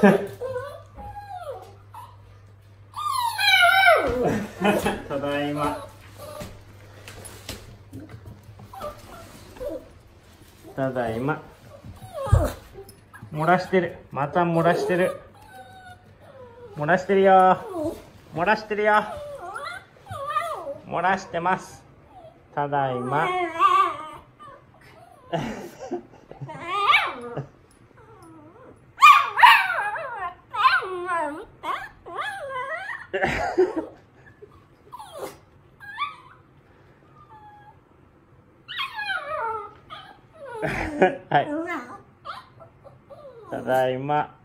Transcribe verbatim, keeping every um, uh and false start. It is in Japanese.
ただいま。ただいま。漏らしてる。また漏らしてる。漏らしてるよ。漏らしてるよ。漏らしてます。ただいま。はい。ただいま。